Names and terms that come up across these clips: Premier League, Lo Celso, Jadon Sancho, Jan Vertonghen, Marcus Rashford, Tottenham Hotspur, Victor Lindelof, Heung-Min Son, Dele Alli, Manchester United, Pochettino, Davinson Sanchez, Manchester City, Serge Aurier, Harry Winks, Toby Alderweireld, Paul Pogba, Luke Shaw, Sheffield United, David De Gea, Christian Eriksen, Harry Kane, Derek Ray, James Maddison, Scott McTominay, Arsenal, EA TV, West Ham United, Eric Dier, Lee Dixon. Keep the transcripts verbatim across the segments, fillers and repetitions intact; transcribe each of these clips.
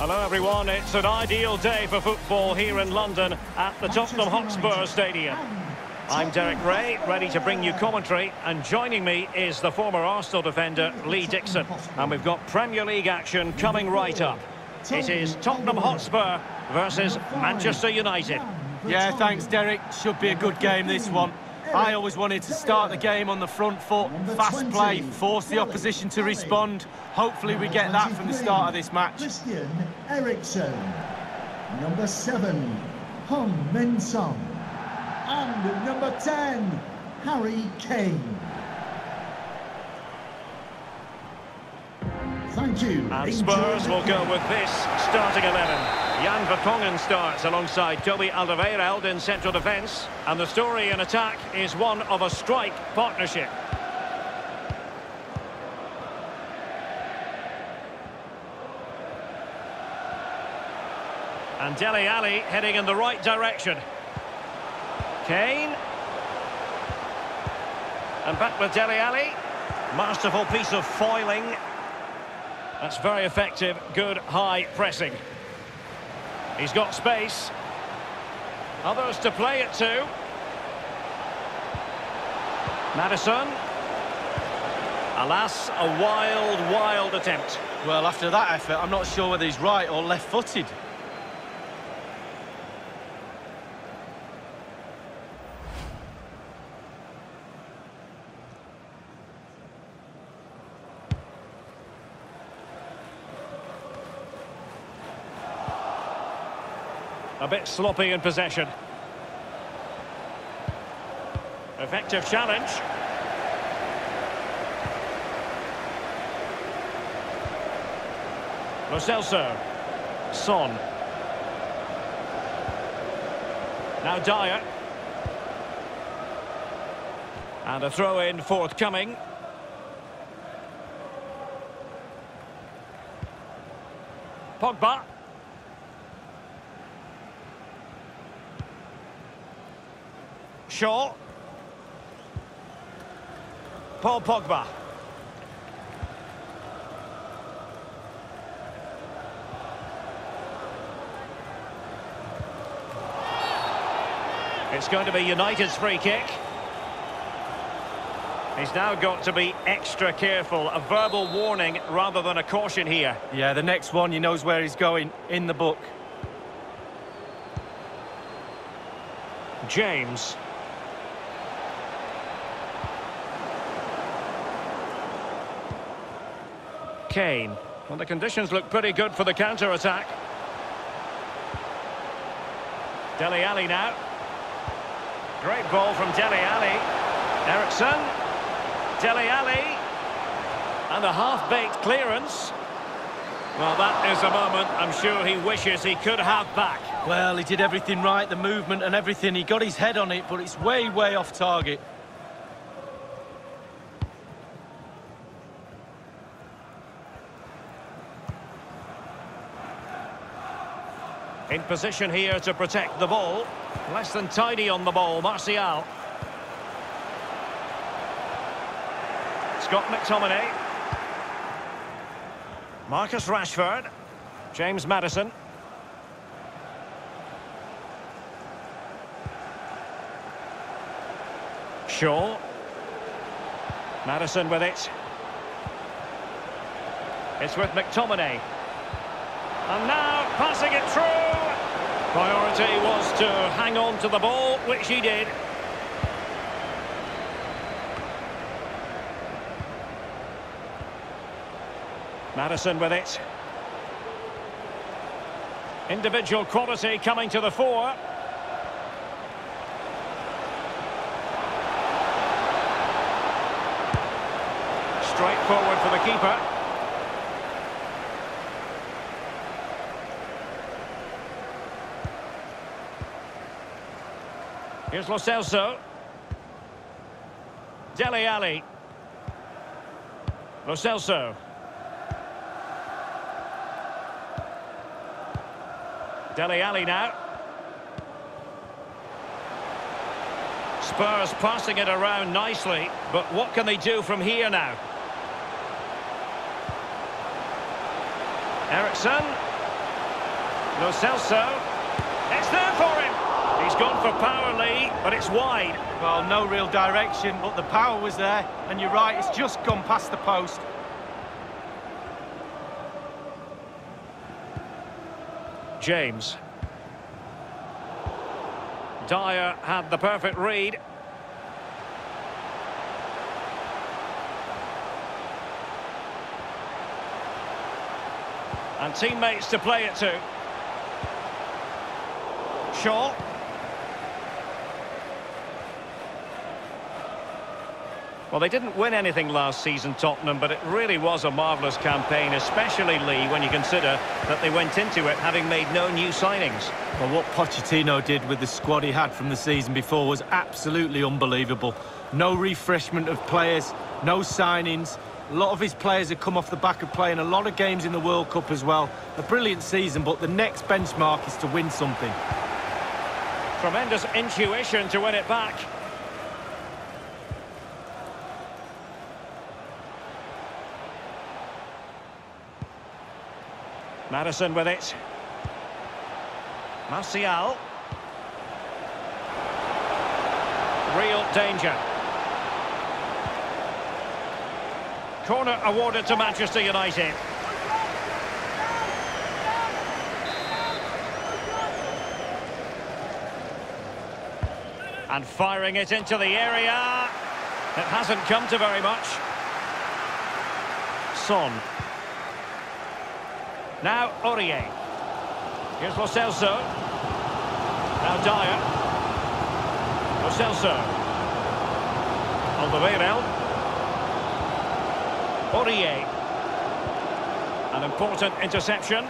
Hello everyone, it's an ideal day for football here in London at the Tottenham Hotspur Stadium. I'm Derek Ray, ready to bring you commentary, and joining me is the former Arsenal defender Lee Dixon. And we've got Premier League action coming right up. It is Tottenham Hotspur versus Manchester United. Yeah, thanks Derek. Should be a good game, this one. I always wanted to start the game on the front foot, fast play, force the opposition to respond. Hopefully we get that from the start of this match. Christian Eriksen, number seven, Heung-Min Son, and number ten, Harry Kane. Thank you. And Spurs will go with this starting eleven. Jan Vertonghen starts alongside Toby Alderweireld in central defence, and the story in attack is one of a strike partnership. And Dele Alli heading in the right direction. Kane. And back with Dele Alli. Masterful piece of foiling. That's very effective, good high pressing. He's got space. Others to play it to. Maddison. Alas, a wild, wild attempt. Well, after that effort, I'm not sure whether he's right or left-footed. A bit sloppy in possession. Effective challenge. Lo Celso. Son. Now Dier. And a throw-in forthcoming. Pogba. Shaw. Paul Pogba. It's going to be United's free kick. He's now got to be extra careful. A verbal warning rather than a caution here. Yeah, the next one, he knows where he's going, in the book. James. Kane. Well, the conditions look pretty good for the counter-attack. Dele Alli now. Great ball from Dele Alli. Eriksen. Dele Alli. And a half-baked clearance. Well, that is a moment I'm sure he wishes he could have back. Well, he did everything right, the movement and everything. He got his head on it, but it's way, way off target. In position here to protect the ball. Less than tidy on the ball, Martial. Scott McTominay. Marcus Rashford. James Maddison. Shaw. Maddison with it. It's with McTominay. And now passing it through. Priority was to hang on to the ball, which he did. Maddison with it. Individual quality coming to the fore. Straight forward for the keeper. Here's Lo Celso. Dele Alli. Lo Celso. Dele Alli now. Spurs passing it around nicely, but what can they do from here now? Eriksen. Lo Celso. It's there for him. He's gone for power, Lee, but it's wide. Well, no real direction, but the power was there. And you're right, it's just gone past the post. James. Dier had the perfect read. And teammates to play it to. Shaw. Well, they didn't win anything last season, Tottenham, but it really was a marvellous campaign, especially, Lee, when you consider that they went into it having made no new signings. Well, what Pochettino did with the squad he had from the season before was absolutely unbelievable. No refreshment of players, no signings. A lot of his players have come off the back of playing a lot of games in the World Cup as well. A brilliant season, but the next benchmark is to win something. Tremendous intuition to win it back. Maddison with it. Martial. Real danger. Corner awarded to Manchester United. And firing it into the area. It hasn't come to very much. Son. Now Aurier. Here's Lo Celso. Now Dier. Lo Celso. Alderweireld. Aurier. An important interception.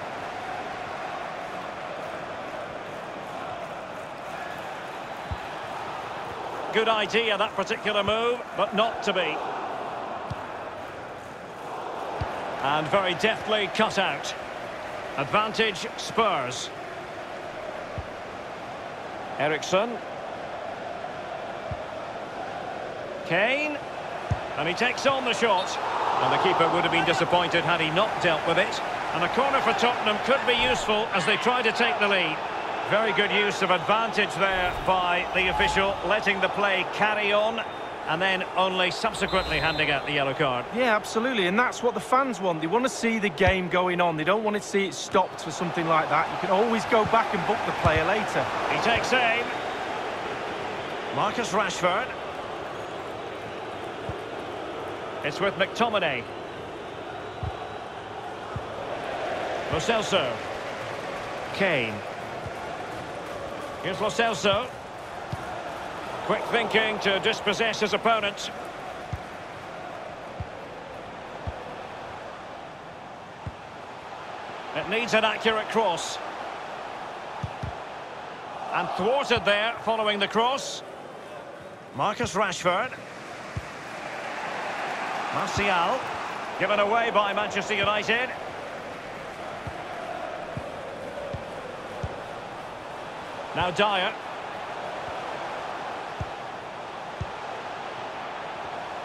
Good idea, that particular move, but not to be. And very deftly cut out. Advantage, Spurs. Eriksen. Kane. And he takes on the shot. And the keeper would have been disappointed had he not dealt with it. And a corner for Tottenham could be useful as they try to take the lead. Very good use of advantage there by the official, letting the play carry on. And then only subsequently handing out the yellow card. Yeah, absolutely, and that's what the fans want. They want to see the game going on. They don't want to see it stopped for something like that. You can always go back and book the player later. He takes aim. Marcus Rashford. It's with McTominay. Lo Celso. Kane. Here's Lo Celso. Quick thinking to dispossess his opponent. It needs an accurate cross. And thwarted there following the cross. Marcus Rashford. Martial. Given away by Manchester United. Now Dier.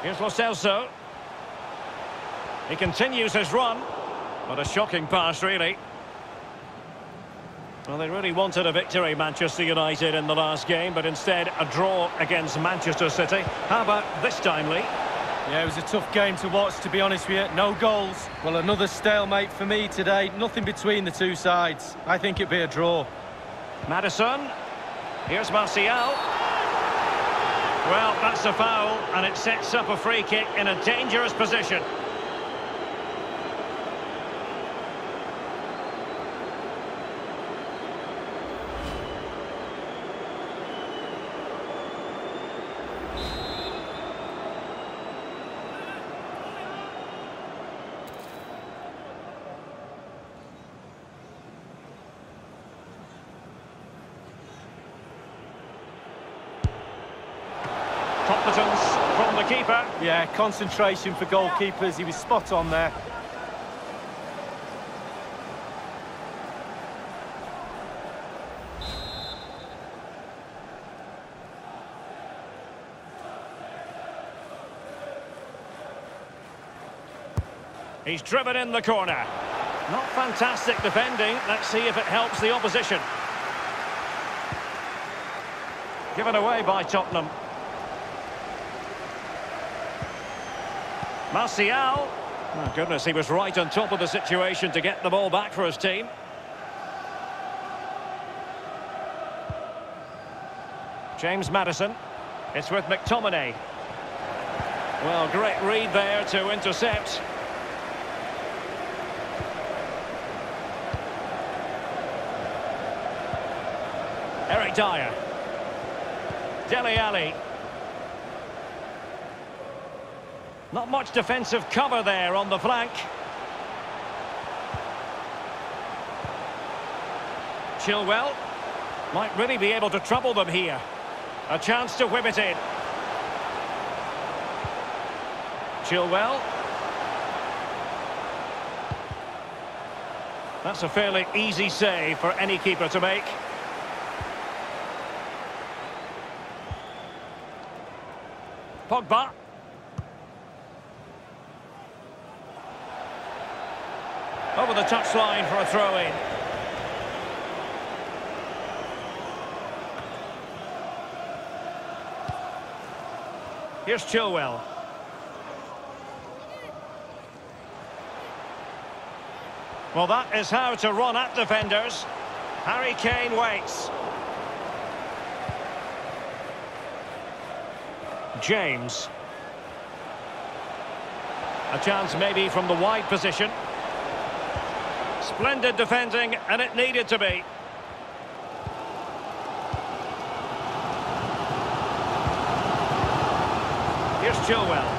Here's Lo Celso. He continues his run. What a shocking pass, really. Well, they really wanted a victory, Manchester United, in the last game, but instead a draw against Manchester City. How about this time, Lee? Yeah, it was a tough game to watch, to be honest with you. No goals. Well, another stalemate for me today. Nothing between the two sides. I think it'd be a draw. Maddison. Here's Martial. Well, that's a foul, and it sets up a free kick in a dangerous position. Competence from the keeper. Yeah, concentration for goalkeepers. He was spot on there. He's driven in the corner. Not fantastic defending. Let's see if it helps the opposition. Given away by Tottenham. Martial. Oh, goodness, he was right on top of the situation to get the ball back for his team. James Maddison. It's with McTominay. Well, great read there to intercept. Eric Dier. Dele Alli. Not much defensive cover there on the flank. Chilwell might really be able to trouble them here. A chance to whip it in. Chilwell. That's a fairly easy save for any keeper to make. Pogba. Over the touchline for a throw-in. Here's Chilwell. Well, that is how to run at defenders. Harry Kane waits. James. A chance maybe from the wide position. Splendid defending, and it needed to be. Here's Chilwell.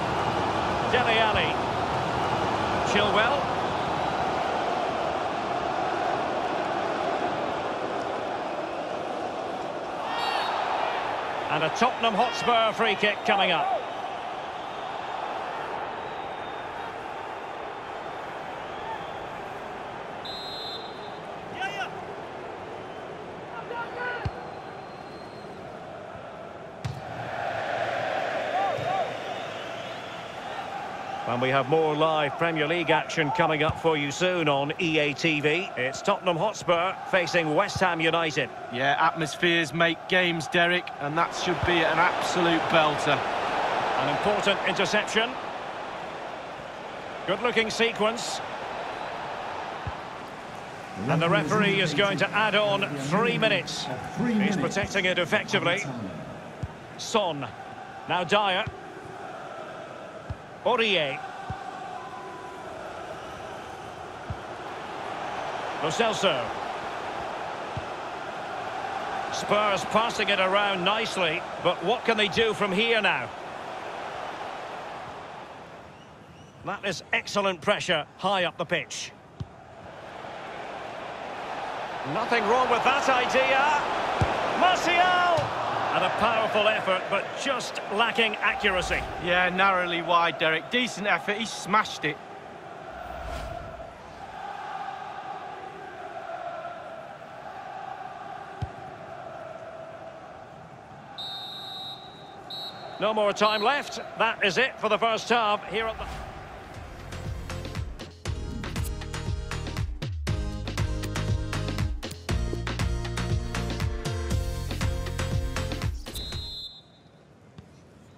Dele Alli. Chilwell. And a Tottenham Hotspur free kick coming up. And we have more live Premier League action coming up for you soon on E A T V. It's Tottenham Hotspur facing West Ham United. Yeah, atmospheres make games, Derek, and that should be an absolute belter. An important interception. Good-looking sequence. And the referee is going to add on three minutes. He's protecting it effectively. Son. Now Dier. Aurier. Lo Celso. Spurs passing it around nicely, but what can they do from here now? That is excellent pressure high up the pitch. Nothing wrong with that idea. Martial! And a powerful effort, but just lacking accuracy. Yeah, narrowly wide, Derek. Decent effort, he smashed it. No more time left. That is it for the first half here at the...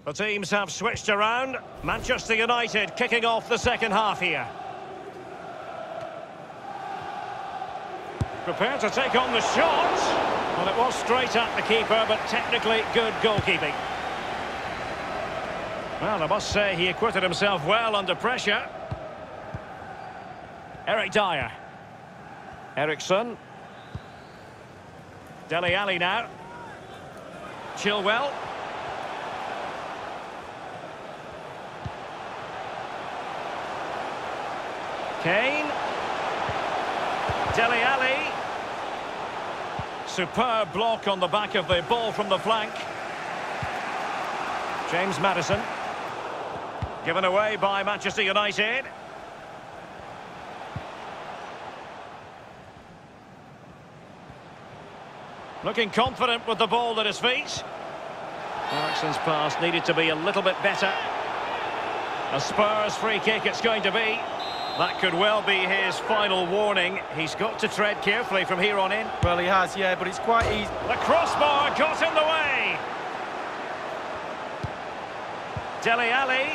The teams have switched around. Manchester United kicking off the second half here. Prepared to take on the shot. Well, it was straight at the keeper, but technically good goalkeeping. Well, I must say he acquitted himself well under pressure. Eric Dier. Eriksen. Dele Alli now. Chilwell. Kane. Dele Alli. Superb block on the back of the ball from the flank. James Maddison. Given away by Manchester United. Looking confident with the ball at his feet. Eriksen's pass needed to be a little bit better. A Spurs free kick it's going to be. That could well be his final warning. He's got to tread carefully from here on in. Well, he has, yeah, but it's quite easy. The crossbar got in the way. Dele Alli.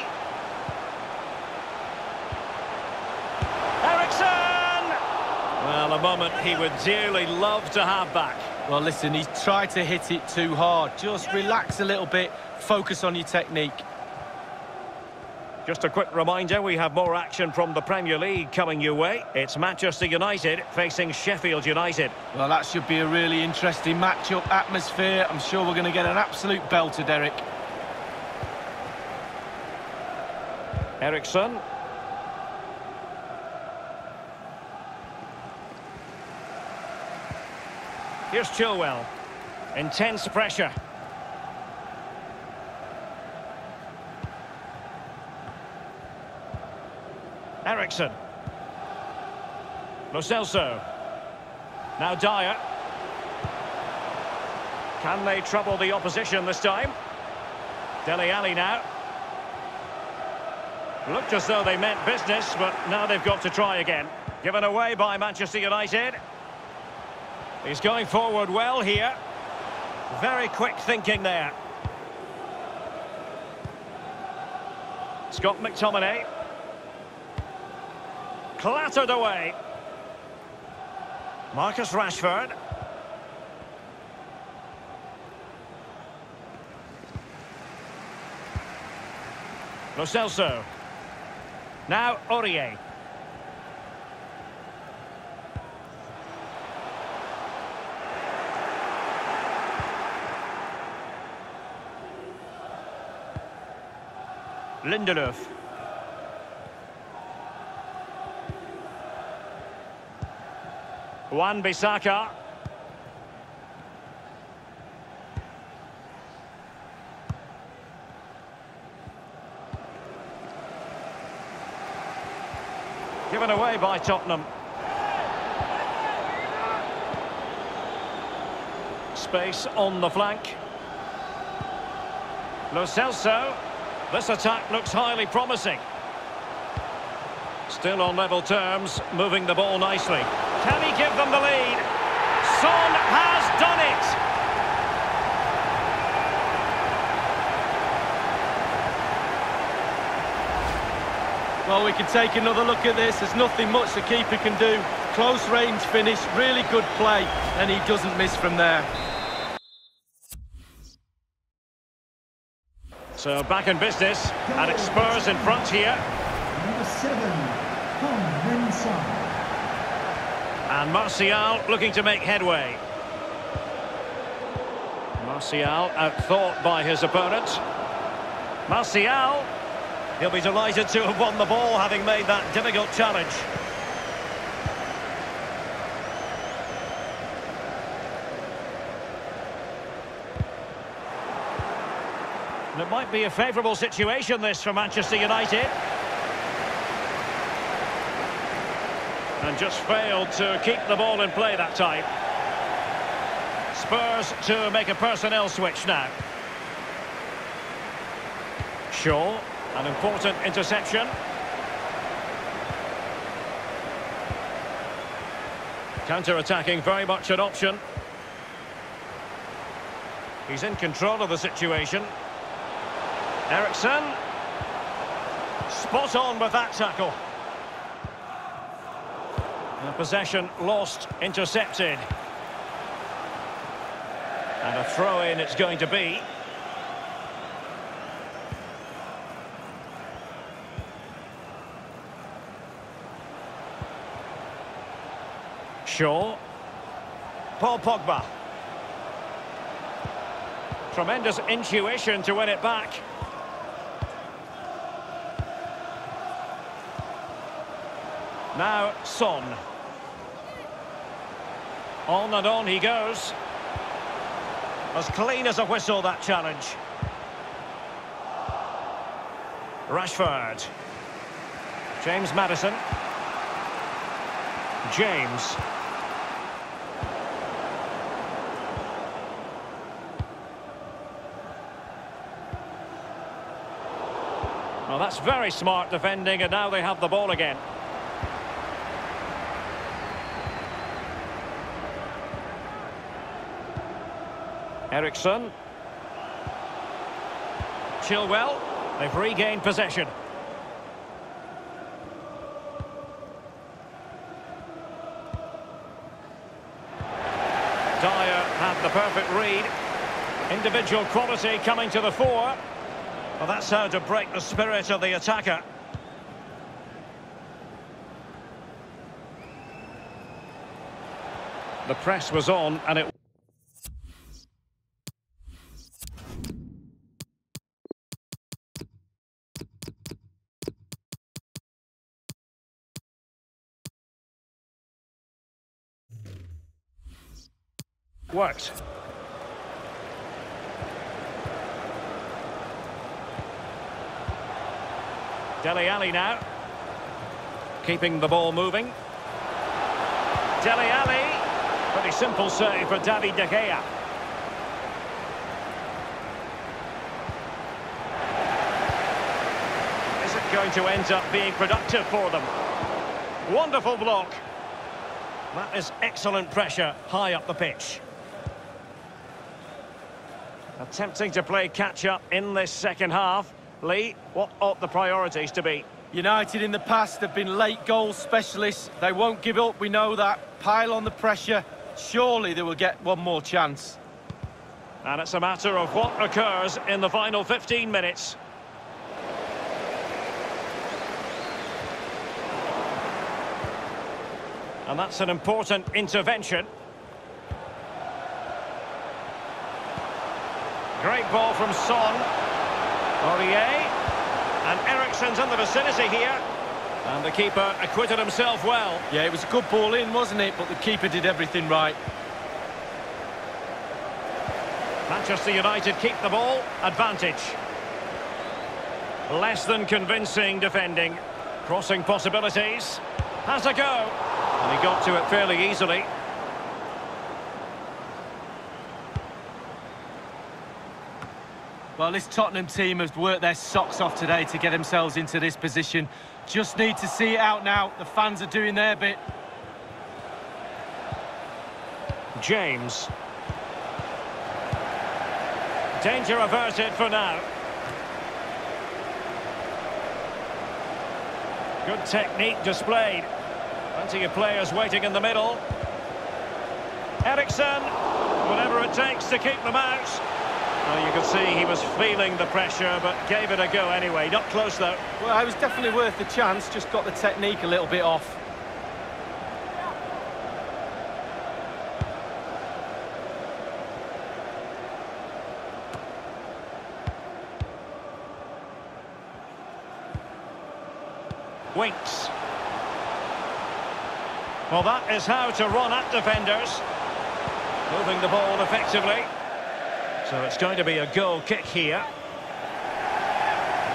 Eriksen! Well, a moment he would dearly love to have back. Well, listen, he's tried to hit it too hard. Just relax a little bit, focus on your technique. Just a quick reminder, we have more action from the Premier League coming your way. It's Manchester United facing Sheffield United. Well, that should be a really interesting matchup. Atmosphere, I'm sure we're going to get an absolute belter, Derek. Eriksen. Here's Chilwell. Intense pressure. Eriksen. Lo Celso. Now Dier. Can they trouble the opposition this time? Dele Alli now. Looked as though they meant business, but now they've got to try again. Given away by Manchester United. He's going forward well here. Very quick thinking there. Scott McTominay. Clattered away. Marcus Rashford. Lo Celso. Now Aurier. Lindelof. Wan-Bissaka. Given away by Tottenham. Space on the flank. Lo Celso. This attack looks highly promising. Still on level terms, moving the ball nicely. Can he give them the lead? Son has done it! Well, we can take another look at this. There's nothing much the keeper can do. Close range finish, really good play, and he doesn't miss from there. So back in business, and it's Spurs in front here. Number seven, Heung-Min Son. And Martial looking to make headway. Martial outthought by his opponent. Martial, he'll be delighted to have won the ball, having made that difficult challenge. And it might be a favourable situation, this, for Manchester United. And just failed to keep the ball in play that time. Spurs to make a personnel switch now. Shaw, an important interception. Counter-attacking, very much an option. He's in control of the situation. Eriksen, spot on with that tackle. The possession lost, intercepted. And a throw-in it's going to be. Shaw. Paul Pogba. Tremendous intuition to win it back. Now Son. On and on he goes. As clean as a whistle, that challenge. Rashford. James Maddison. James. Well, that's very smart defending, and now they have the ball again. Eriksen. Chilwell. They've regained possession. Dier had the perfect read. Individual quality coming to the fore. Well, that's how to break the spirit of the attacker. The press was on and it... worked. Dele Alli now. Keeping the ball moving. Dele Alli. Pretty simple save for David De Gea. Is it going to end up being productive for them? Wonderful block. That is excellent pressure high up the pitch. Attempting to play catch-up in this second half. Lee, what ought the priorities to be? United in the past have been late goal specialists. They won't give up, we know that. Pile on the pressure. Surely they will get one more chance. And it's a matter of what occurs in the final fifteen minutes. And that's an important intervention. Great ball from Son. Aurier. And Eriksen's in the vicinity here. And the keeper acquitted himself well. Yeah, it was a good ball in, wasn't it? But the keeper did everything right. Manchester United keep the ball. Advantage. Less than convincing defending. Crossing possibilities. Has a go. And he got to it fairly easily. Well, this Tottenham team has worked their socks off today to get themselves into this position. Just need to see it out now. The fans are doing their bit. James. Danger averted for now. Good technique displayed. Plenty of players waiting in the middle. Eriksen. Whatever it takes to keep them out. Well, you could see he was feeling the pressure, but gave it a go anyway. Not close, though. Well, it was definitely worth the chance, just got the technique a little bit off. Winks. Well, that is how to run at defenders. Moving the ball effectively. So it's going to be a goal kick here.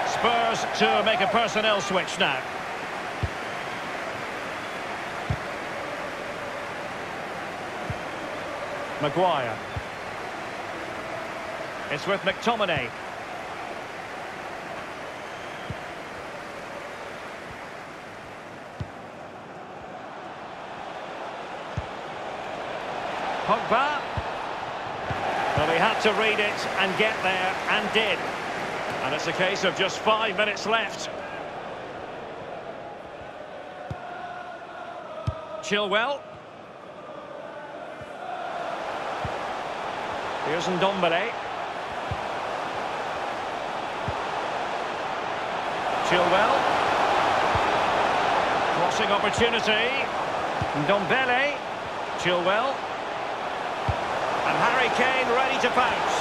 Spurs to make a personnel switch now. Maguire. It's with McTominay. Pogba. Well, he had to read it and get there, and did. And it's a case of just five minutes left. Chilwell. Here's Ndombele. Chilwell. Crossing opportunity. Ndombele. Chilwell. And Harry Kane ready to pounce.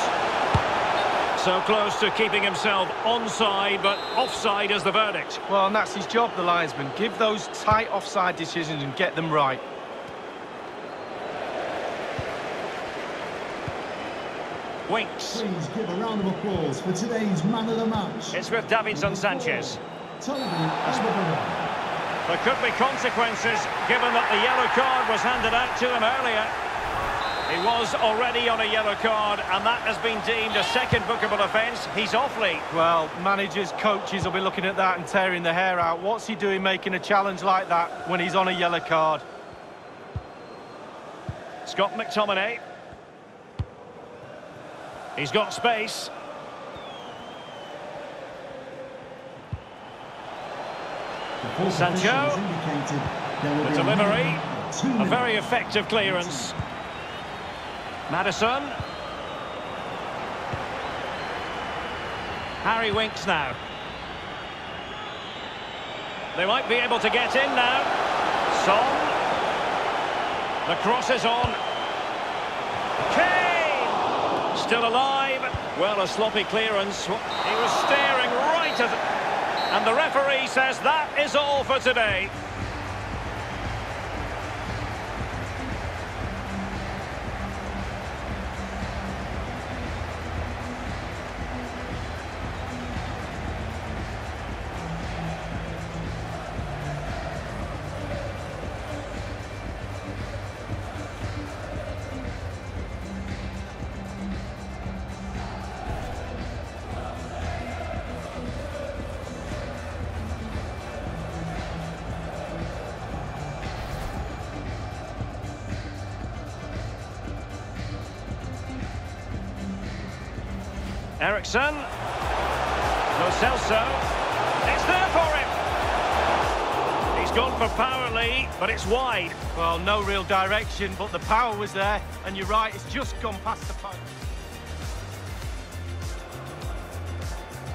So close to keeping himself onside, but offside is the verdict. Well, and that's his job, the linesman. Give those tight offside decisions and get them right. Winks. Please give a round of applause for today's man of the match. It's with Davinson Sanchez. There could be consequences, given that the yellow card was handed out to him earlier. He was already on a yellow card, and that has been deemed a second bookable offence. He's off, Lee. Well, managers, coaches will be looking at that and tearing their hair out. What's he doing making a challenge like that when he's on a yellow card? Scott McTominay. He's got space. Sancho. The delivery. A very effective clearance. Maddison. Harry Winks now. They might be able to get in now. Son. The cross is on. Kane! Still alive. Well, a sloppy clearance. He was staring right at it. And the referee says that is all for today. Eriksen, Lo Celso, it's there for him. He's gone for power, Lee, but it's wide. Well, no real direction, but the power was there, and you're right, it's just gone past the post.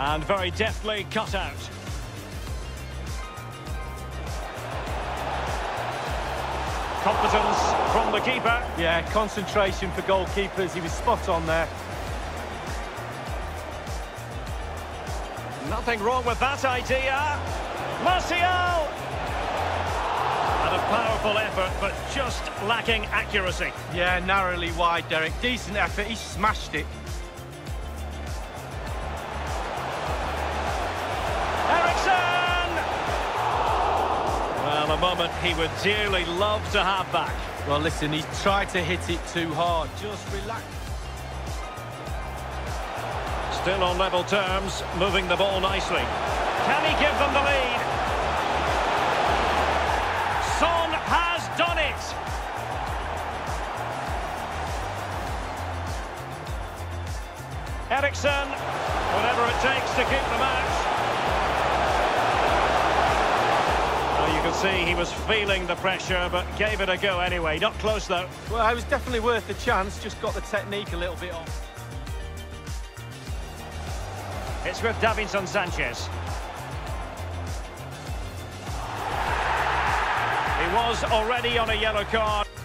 And very deftly cut out. Competence from the keeper. Yeah, concentration for goalkeepers, he was spot on there. Nothing wrong with that idea. Martial! And a powerful effort, but just lacking accuracy. Yeah, narrowly wide, Derek. Decent effort, he smashed it. Eriksen! Well, a moment he would dearly love to have back. Well, listen, he tried to hit it too hard. Just relax. Still on level terms, moving the ball nicely. Can he give them the lead? Son has done it! Eriksen, whatever it takes to keep them out. Well, you can see he was feeling the pressure, but gave it a go anyway. Not close, though. Well, it was definitely worth the chance, just got the technique a little bit off. It's with Davinson Sanchez. He was already on a yellow card.